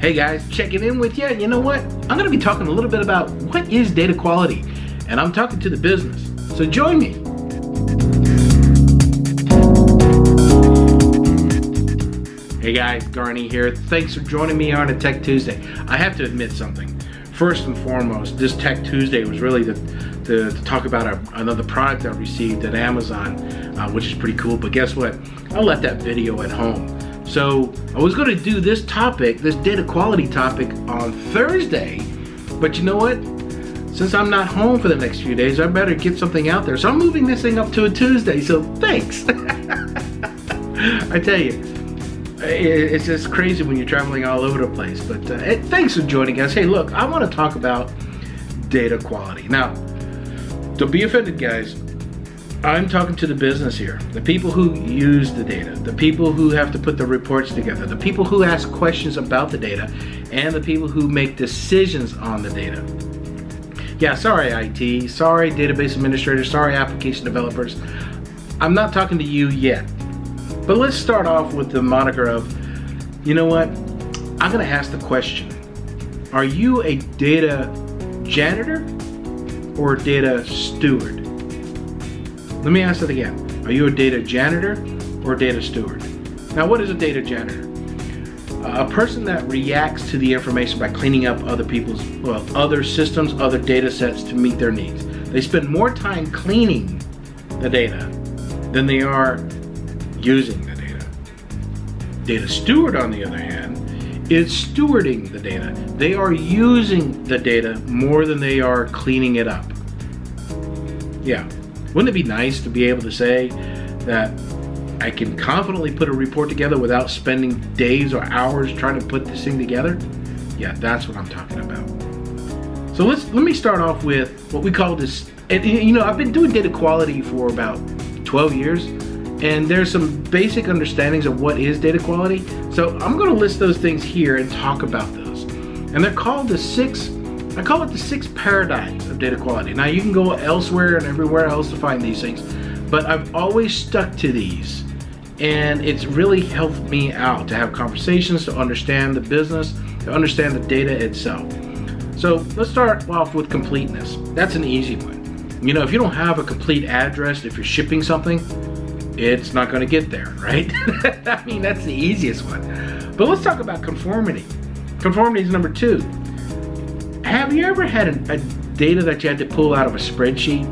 Hey guys, checking in with you. You know what? I'm gonna be talking a little bit about what is data quality, and I'm talking to the business. So join me. Hey guys, Garnie here. Thanks for joining me on a Tech Tuesday. I have to admit something. First and foremost, this Tech Tuesday was really to talk about another product I received at Amazon, which is pretty cool, but guess what? I'll let that video at home. So I was gonna do this topic, this data quality topic, on Thursday, but you know what? Since I'm not home for the next few days, I better get something out there. So I'm moving this thing up to a Tuesday, so thanks. I tell you, it's just crazy when you're traveling all over the place, but thanks for joining us. Hey, look, I want to talk about data quality. Now, don't be offended, guys. I'm talking to the business here, the people who use the data, the people who have to put the reports together, the people who ask questions about the data, and the people who make decisions on the data. Yeah, sorry IT, sorry database administrators, sorry application developers. I'm not talking to you yet. But let's start off with the moniker of, you know what, I'm gonna ask the question, are you a data janitor or a data steward? Let me ask that again. Are you a data janitor or a data steward? Now, what is a data janitor? A person that reacts to the information by cleaning up other people's, well, other systems, other data sets to meet their needs. They spend more time cleaning the data than they are using the data. Data steward, on the other hand, is stewarding the data. They are using the data more than they are cleaning it up. Yeah, wouldn't it be nice to be able to say that I can confidently put a report together without spending days or hours trying to put this thing together? Yeah, that's what I'm talking about. So let me start off with what we call this, and you know, I've been doing data quality for about 12 years. And there's some basic understandings of what is data quality. So I'm gonna list those things here and talk about those. And they're called I call it the six paradigms of data quality. Now you can go elsewhere and everywhere else to find these things, but I've always stuck to these. And it's really helped me out to have conversations, to understand the business, to understand the data itself. So let's start off with completeness. That's an easy one. You know, if you don't have a complete address, if you're shipping something, it's not gonna get there, right? I mean, that's the easiest one. But let's talk about conformity. Conformity is number two. Have you ever had a data that you had to pull out of a spreadsheet,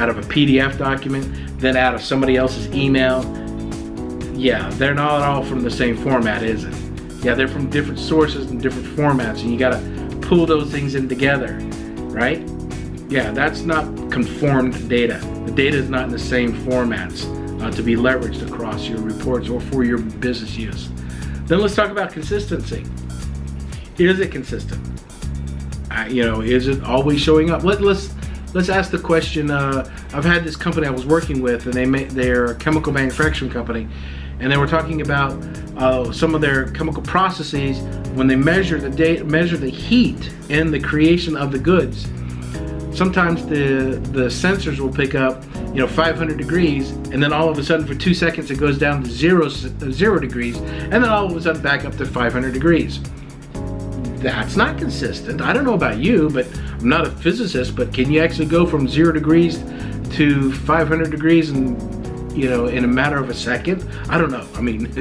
out of a PDF document, then out of somebody else's email? Yeah, they're not all from the same format, is it? Yeah, they're from different sources and different formats, and you gotta pull those things in together, right? Yeah, that's not conformed data. The data is not in the same formats. To be leveraged across your reports or for your business use. Then let's talk about consistency. Is it consistent? You know, is it always showing up? Let's ask the question. I've had this company I was working with, and they're a chemical manufacturing company, and they were talking about some of their chemical processes when they measure the heat in the creation of the goods. Sometimes the sensors will pick up, you know, 500 degrees, and then all of a sudden for 2 seconds it goes down to zero degrees, and then all of a sudden back up to 500 degrees. That's not consistent. I don't know about you, but I'm not a physicist, but can you actually go from 0 degrees to 500 degrees and, you know, in a matter of a second? I don't know. I mean,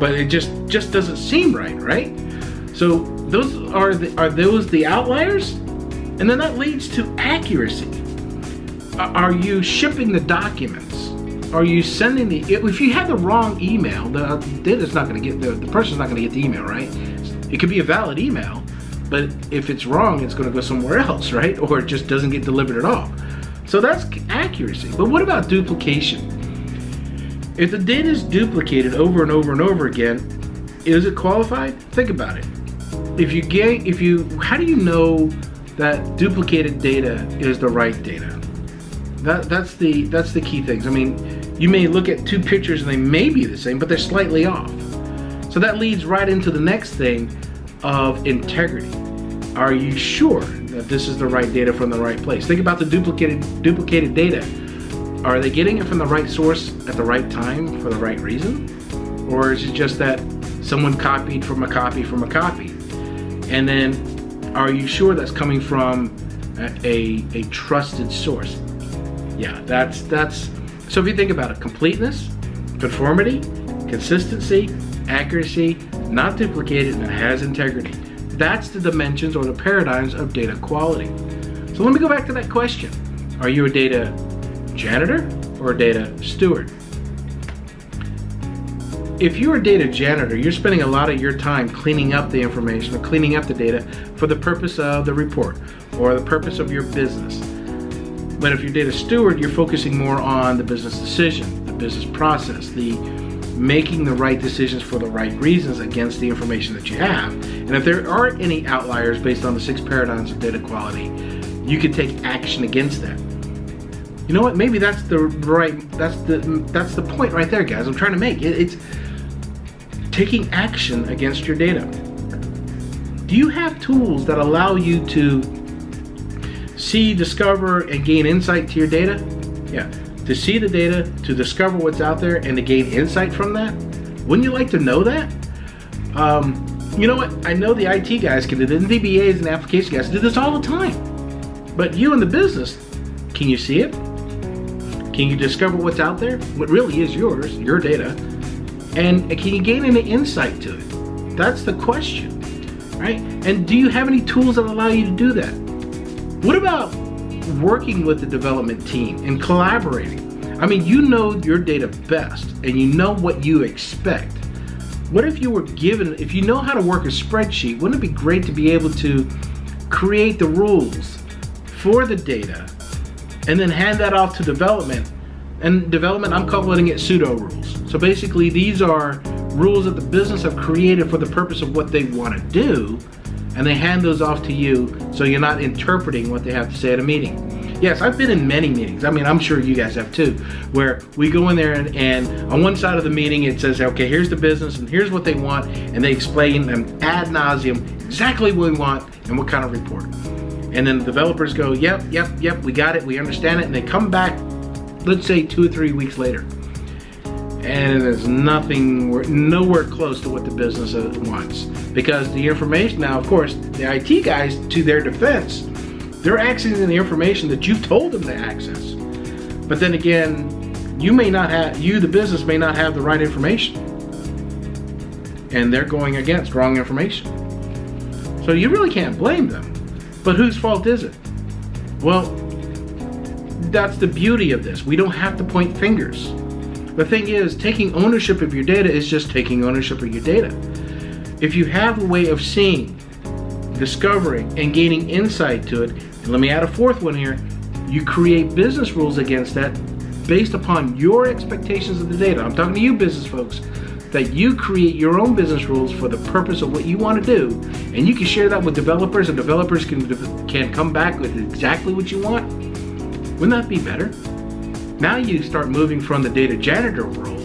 but it just doesn't seem right? So those are those the outliers? And then that leads to accuracy. Are you shipping the documents? Are you sending if you have the wrong email, the data's not gonna get, the person's not gonna get the email, right? It could be a valid email, but if it's wrong, it's gonna go somewhere else, right? Or it just doesn't get delivered at all. So that's accuracy. But what about duplication? If the data is duplicated over and over and over again, is it qualified? Think about it. How do you know that duplicated data is the right data? That's the key things. I mean, you may look at two pictures and they may be the same, but they're slightly off. So that leads right into the next thing of integrity. Are you sure that this is the right data from the right place? Think about the duplicated data. Are they getting it from the right source at the right time for the right reason? Or is it just that someone copied from a copy? And then, are you sure that's coming from a trusted source? Yeah, that's. So if you think about it, completeness, conformity, consistency, accuracy, not duplicated, and it has integrity. That's the dimensions or the paradigms of data quality. So let me go back to that question. Are you a data janitor or a data steward? If you're a data janitor, you're spending a lot of your time cleaning up the information or cleaning up the data for the purpose of the report or the purpose of your business. But if you're data steward, you're focusing more on the business decision, the business process, the making the right decisions for the right reasons against the information that you have. And if there are any outliers based on the 6 paradigms of data quality, you can take action against that. You know what? Maybe that's the right, that's the point right there, guys. I'm trying to make it's taking action against your data. Do you have tools that allow you to see, discover, and gain insight to your data? Yeah. To see the data, to discover what's out there, and to gain insight from that? Wouldn't you like to know that? You know what? I know the IT guys can do this, and DBAs and application guys do this all the time. But you in the business, can you see it? Can you discover what's out there? What really is yours, your data? And can you gain any insight to it? That's the question, right? And do you have any tools that allow you to do that? What about working with the development team and collaborating? I mean, you know your data best and you know what you expect. What if you were given, if you know how to work a spreadsheet, wouldn't it be great to be able to create the rules for the data and then hand that off to development? And development, I'm calling it pseudo rules. So basically these are rules that the business have created for the purpose of what they want to do, and they hand those off to you so you're not interpreting what they have to say at a meeting. Yes, I've been in many meetings, I mean, I'm sure you guys have too, where we go in there and on one side of the meeting it says, okay, here's the business and here's what they want, and they explain them ad nauseum exactly what we want and what kind of report. And then the developers go, yep, we got it, we understand it, and they come back, let's say 2 or 3 weeks later, and there's nothing, nowhere close to what the business wants. Because the information, now of course, the IT guys, to their defense, they're accessing the information that you told them to access. But then again, you may not have, you the business may not have the right information. And they're going against wrong information. So you really can't blame them. But whose fault is it? Well, that's the beauty of this. We don't have to point fingers. The thing is, taking ownership of your data is just taking ownership of your data. If you have a way of seeing, discovering, and gaining insight to it, and let me add a 4th one here, you create business rules against that based upon your expectations of the data. I'm talking to you business folks, that you create your own business rules for the purpose of what you want to do, and you can share that with developers, and developers can come back with exactly what you want. Wouldn't that be better? Now you start moving from the data janitor role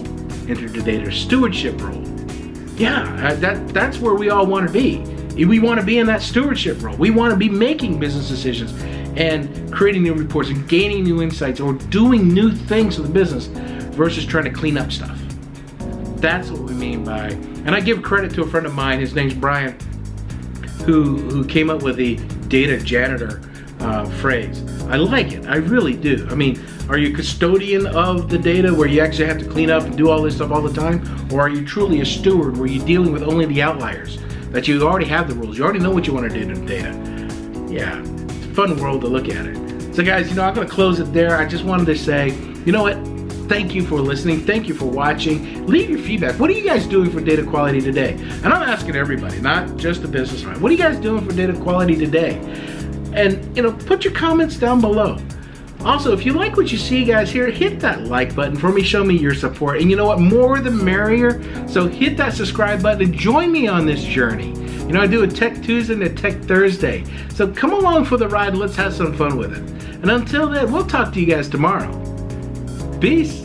into the data stewardship role. Yeah, that's where we all want to be. We want to be in that stewardship role. We want to be making business decisions and creating new reports and gaining new insights or doing new things for the business versus trying to clean up stuff. That's what we mean by, and I give credit to a friend of mine, his name's Brian, who came up with the data janitor phrase. I like it, I really do. I mean, are you a custodian of the data where you actually have to clean up and do all this stuff all the time? Or are you truly a steward where you're dealing with only the outliers? That you already have the rules, you already know what you want to do to the data. Yeah, it's a fun world to look at it. So guys, you know, I'm gonna close it there. I just wanted to say, you know what? Thank you for listening, thank you for watching. Leave your feedback. What are you guys doing for data quality today? And I'm asking everybody, not just the business owner. What are you guys doing for data quality today? And you know, put your comments down below. Also, if you like what you see, guys, here, hit that like button for me, show me your support. And you know what, more the merrier. So hit that subscribe button and join me on this journey. You know, I do a Tech Tuesday and a Tech Thursday. So come along for the ride, let's have some fun with it. And until then, we'll talk to you guys tomorrow. Peace.